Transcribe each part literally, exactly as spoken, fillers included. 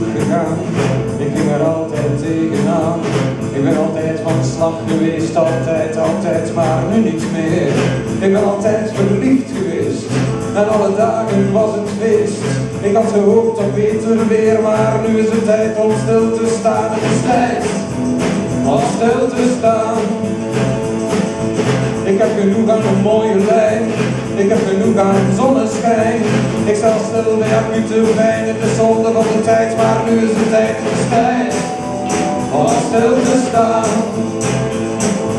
goed gegaan. Ik ging er altijd tegenaan. Ik ben altijd van slag geweest, altijd, altijd, maar nu niet meer. Ik ben altijd verliefd geweest en alle dagen was het feest. Ik had gehoopt op beter weer, maar nu is het tijd om stil te staan. Het is tijd om stil te staan. Ik heb genoeg aan een mooie lijn. Ik heb genoeg aan zonneschijn. Ik sta stil bij acute pijn. Het is zonde van de tijd, maar nu is het tijd. Het is tijd om stil te staan.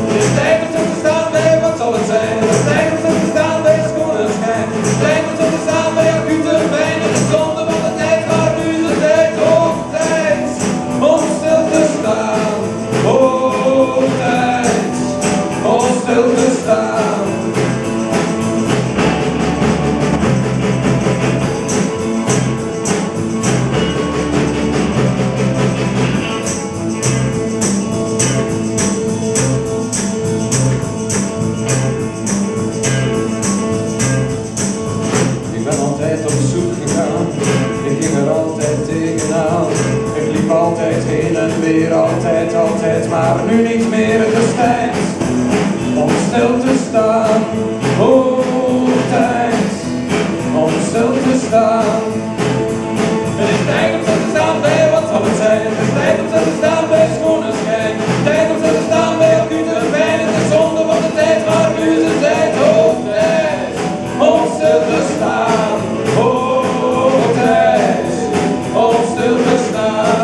Het is tijd om stil te staan bij wat zal het zijn. Het is tijd om stil te staan bij zonneschijn. Het is tijd om stil te staan bij acute pijn. Het is zonde van de tijd, maar nu is het tijd. Oh, tijd om stil te staan. Oh, tijd om stil te staan. Altijd, altijd, maar nu niet meer. Het is tijd om stil te staan. Oh, tijd om stil te staan. Het is tijd om stil te staan bij wat zal het zijn. Het is tijd om stil te staan bij schone schijn. Het is tijd om stil te staan bij acute pijn. Het is zonde van de tijd, maar nu is het tijd. Oh, tijd om stil te staan. Oh, tijd om stil te staan.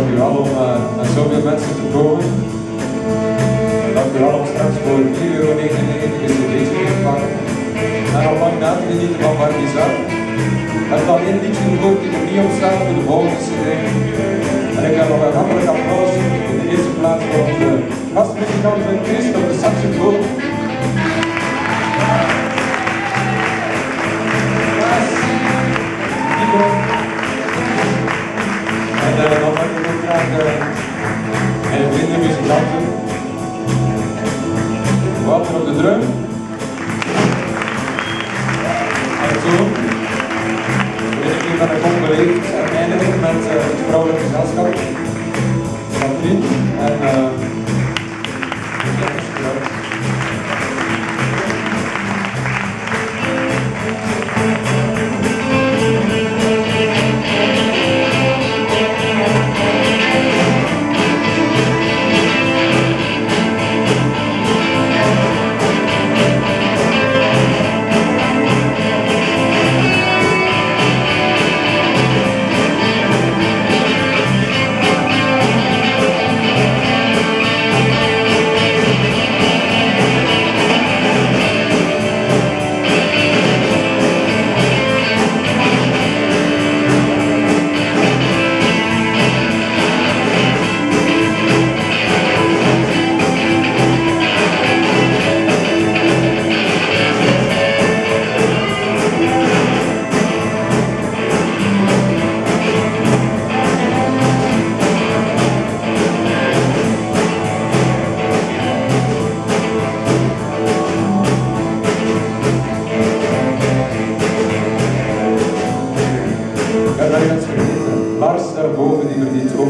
Ook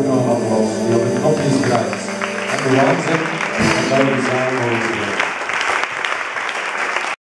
nog wat was. Die had het nog niet gedraaid. En de waanzin, en dat we samen